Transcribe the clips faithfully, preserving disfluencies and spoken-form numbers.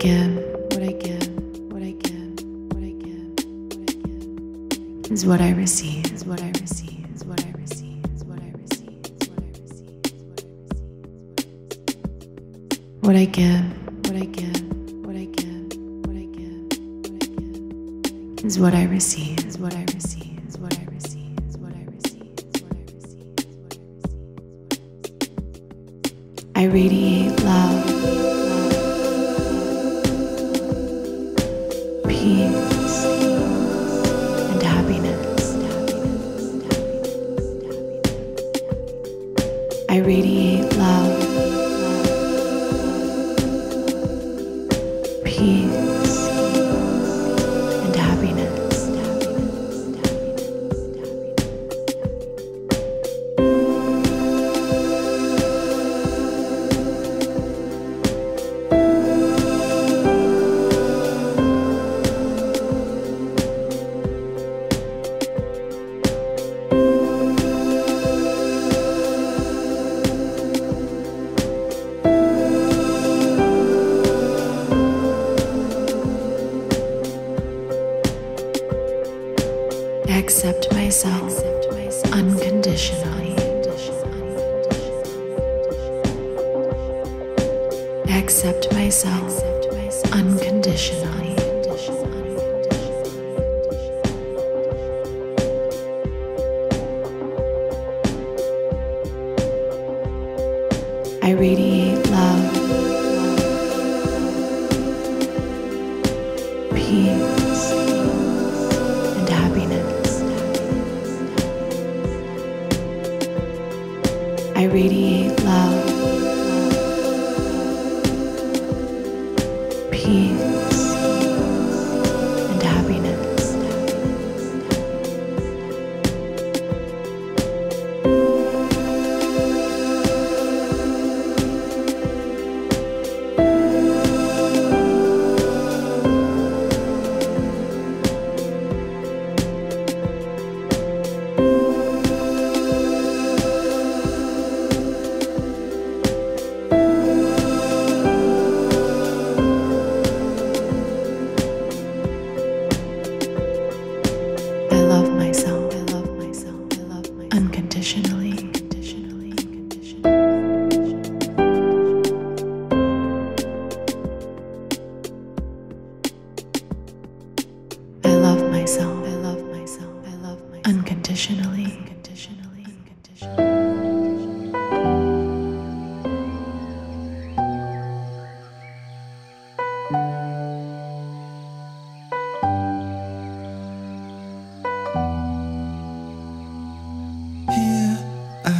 can, what I can, what I can, what I can, what I can, is what I receive, is what I receive, is what I receive, is what I receive, is what I receive, is what I receive, what I can, what I can, what I can, what I can, what I can, is what I receive, is what I receive, is what I receive, is what I receive, is what I receive, is what I receive. I radiate love. Peace and happiness. I radiate love, peace and happiness. I accept myself unconditionally. I accept myself unconditionally. I radiate love, peace, and happiness. I radiate love, peace, and happiness. Unconditionally. I love myself. I love myself. I love myself. Unconditionally. Unconditionally. Unconditionally. Here I am.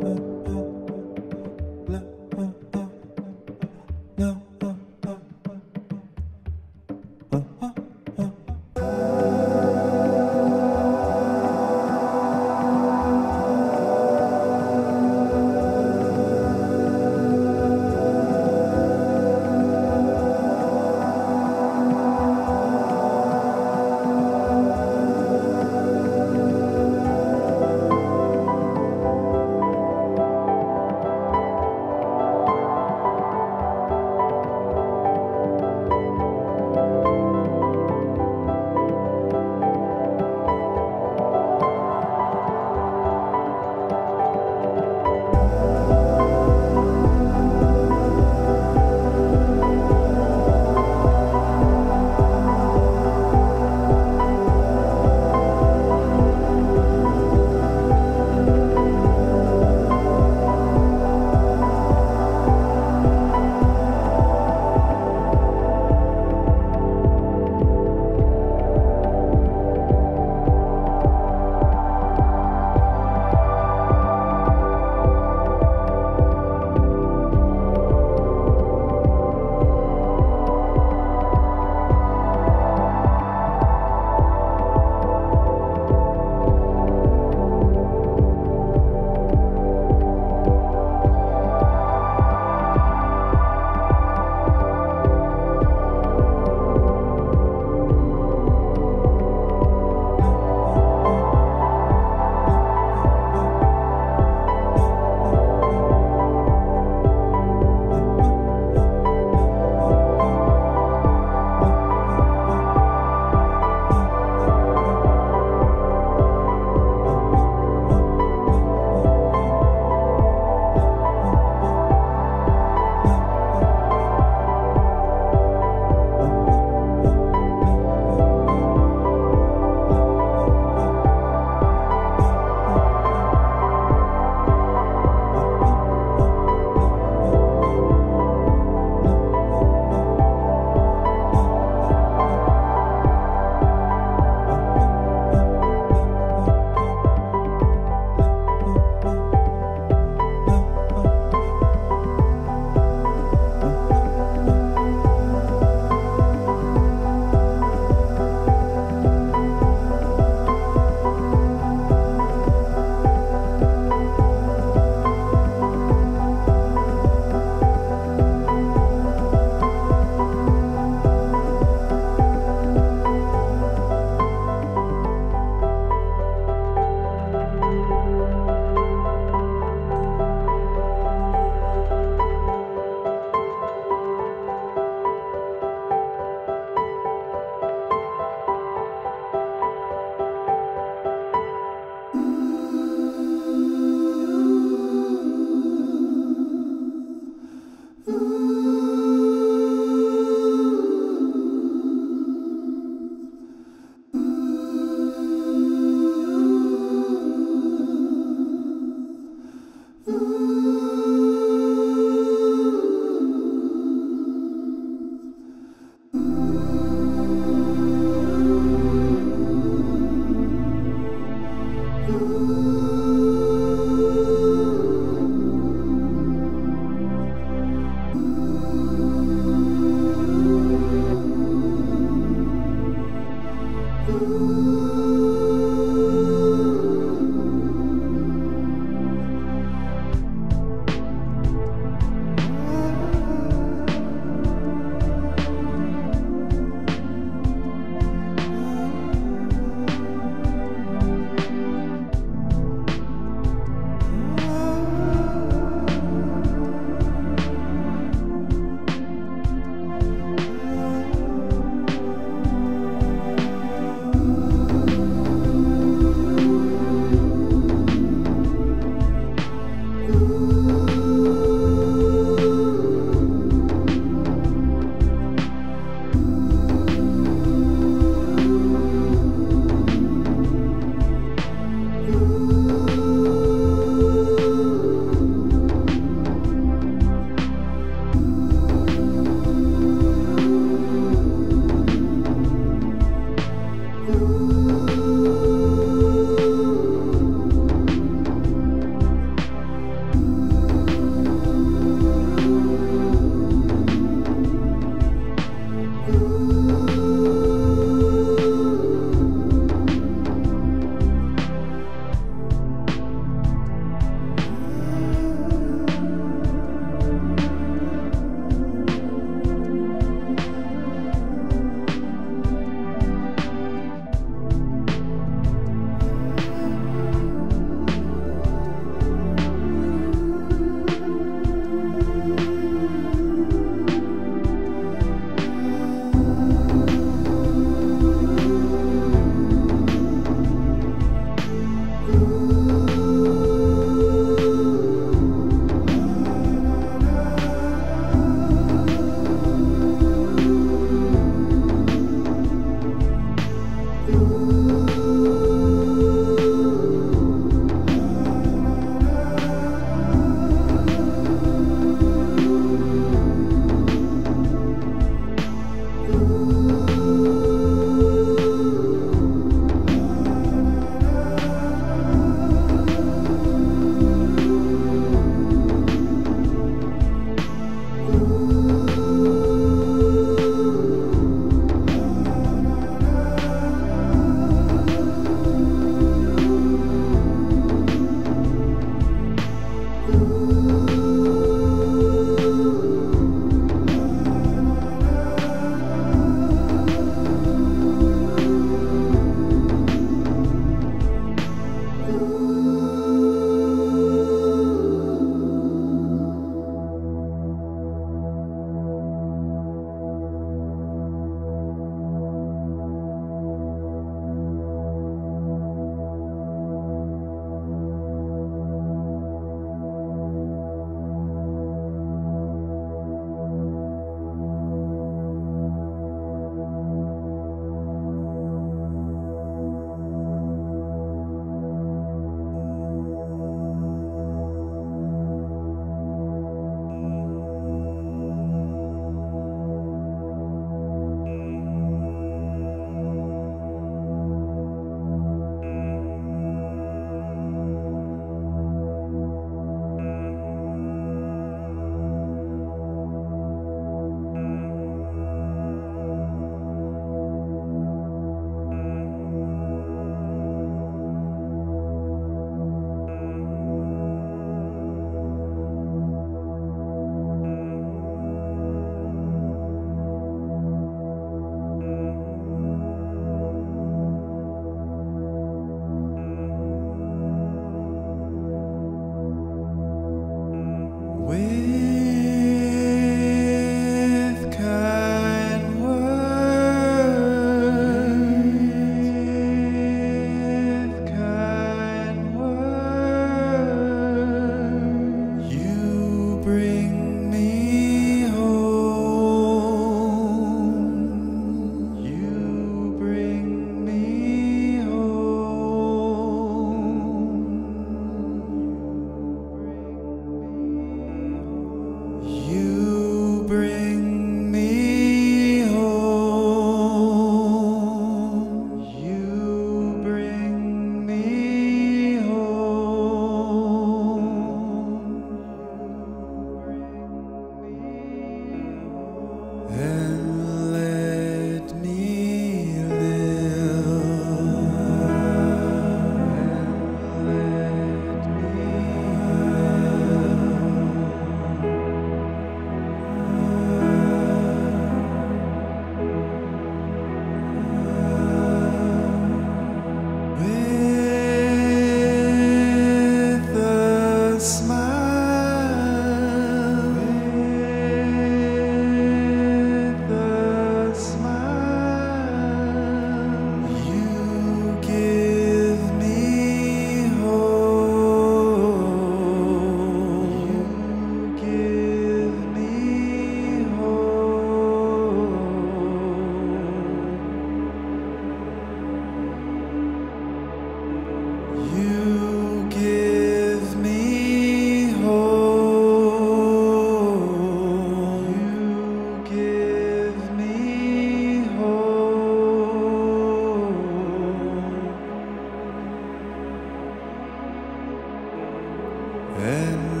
and